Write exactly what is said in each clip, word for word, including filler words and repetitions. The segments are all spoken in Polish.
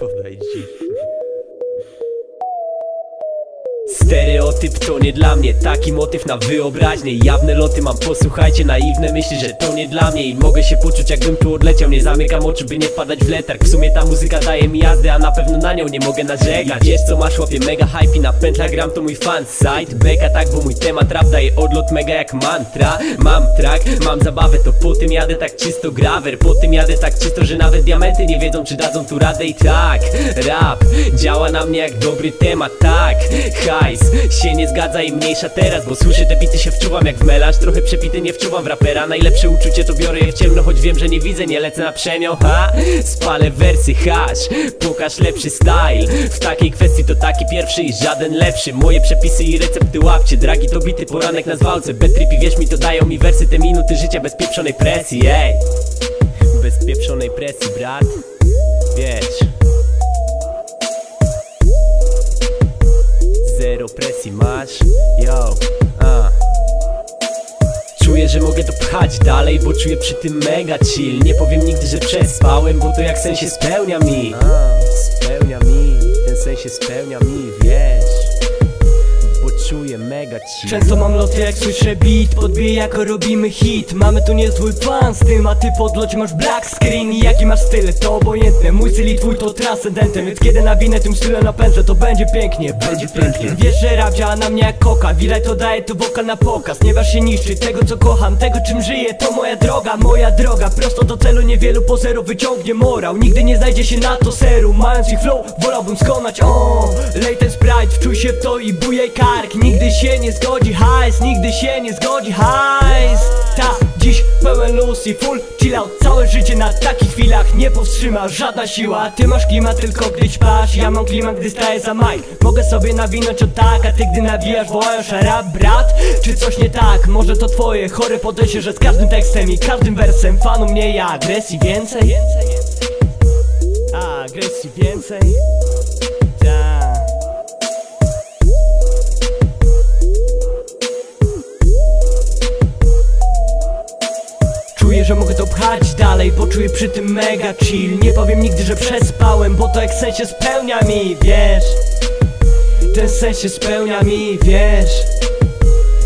podaj dziś. Stereotyp to nie dla mnie, taki motyw na wyobraźnię. Jawne loty mam, posłuchajcie, naiwne myśli, że to nie dla mnie. I mogę się poczuć, jakbym tu odleciał, nie zamykam oczu, by nie wpadać w letarg. W sumie ta muzyka daje mi jazdę, a na pewno na nią nie mogę narzekać. Wiesz co masz, łapie mega hype i na pętlach gram, to mój fansite. Beka tak, bo mój temat rap daje odlot mega jak mantra. Mam track, mam zabawę, to po tym jadę tak czysto grawer. Po tym jadę tak czysto, że nawet diamenty nie wiedzą, czy dadzą tu radę. I tak, rap działa na mnie jak dobry temat, tak, haj się nie zgadza i mniejsza teraz, bo słyszę te bity, się wczuwam jak w melanż. Trochę przepity, nie wczuwam w rapera. Najlepsze uczucie to biorę je w ciemno, choć wiem, że nie widzę, nie lecę na przemiał. Ha, spalę wersy, hasz, pokaż lepszy style. W takiej kwestii to taki pierwszy i żaden lepszy. Moje przepisy i recepty łapcie, dragi to bity, poranek na zwałce. Betripi, wierz mi, to dają mi wersy, te minuty życia bez pieprzonej presji, ej. Bez pieprzonej presji, brat, wiesz. Zero presji masz, yo, a czuję, że mogę to pchać dalej, bo czuję przy tym mega chill. Nie powiem nigdy, że przespałem, bo to jak sen się spełnia mi. A, spełnia mi, ten sen się spełnia mi, wiesz. Czuję mega chill. Często mam loty, jak słyszę beat, podbiję jako robimy hit. Mamy tu niezły plan z tym, a ty podloć masz black screen. I jaki masz styl, to obojętne, mój styl i twój to transcendentem. Więc kiedy nawinę tym stylem na pętlę, to będzie pięknie, będzie pięknie. Wiesz, że rap działa na mnie jak koka, wilaj to daje tu wokal na pokaz. Nie waż się niszczy tego, co kocham, tego czym żyję, to moja droga, moja droga. Prosto do celu, niewielu pozerów wyciągnie morał. Nigdy nie znajdzie się na to seru, mając ich flow, wolałbym skonać. O, lej ten sprite, wczuj się w to i bujaj kark. Nigdy się nie zgodzi hajs, nigdy się nie zgodzi hajs. Ta, dziś pełen luz i full chill out. Całe życie na takich chwilach nie powstrzyma żadna siła. Ty masz klimat tylko gdy śpasz, ja mam klimat gdy staję za mic. Mogę sobie nawinąć o tak, a ty gdy nawijasz wołasz rap brat. Czy coś nie tak? Może to twoje chore podejście, że z każdym tekstem i każdym wersem fanom nie ja agresji więcej. A, agresji więcej. Że mogę to pchać dalej, poczuję przy tym mega chill. Nie powiem nigdy, że przespałem, bo to jak sen się spełnia mi, wiesz. Ten sen się spełnia mi, wiesz.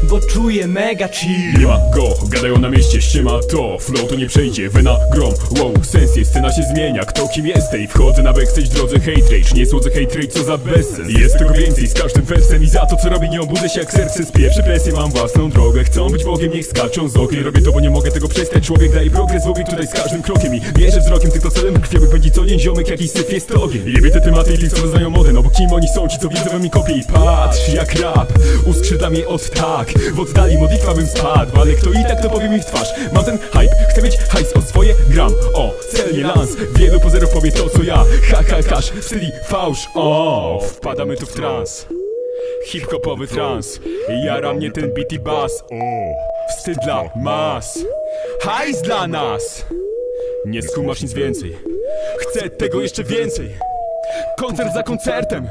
Bo czuję mega chill. Nie ma go, gadają na mieście, ściema to. Flow to nie przejdzie, wena, grom, wow. Sens jest, scena się zmienia, kto kim jesteś. Wchodzę na backstage, drodze hate rage. Nie słodzę hate rage, co za bezsens. Jest tego więcej z każdym wersem i za to co robię nie obudzę się jak Xerxes. Pierwsze presję, mam własną drogę. Chcą być Bogiem, niech skaczą z okien. Robię to, bo nie mogę tego przestać. Człowiek daje progres, łowię tutaj z każdym krokiem i mierzę wzrokiem tych to celem krwiowych. Będzie co dzień ziomek, jakiś syf jest ogień. Jebie te tematy i tych co znają modę. No bo kim oni są, ci co widzę mi kopie. I patrz jak rap uskrzydla mnie od tak. W oddali modlitwa bym spadł, ale kto i tak to powie mi w twarz. Mam ten hype, chcę mieć hajs, o swoje gram, o celnie lans. Wielu pozerów powie to co ja, ha ha kasz, czyli fałsz, o. Wpadamy tu w trans, hip-hopowy trans. Jara mnie ten beat i bass, o. Wstyd dla mas, hajs dla nas. Nie skumasz nic więcej, chcę tego jeszcze więcej. Koncert za koncertem.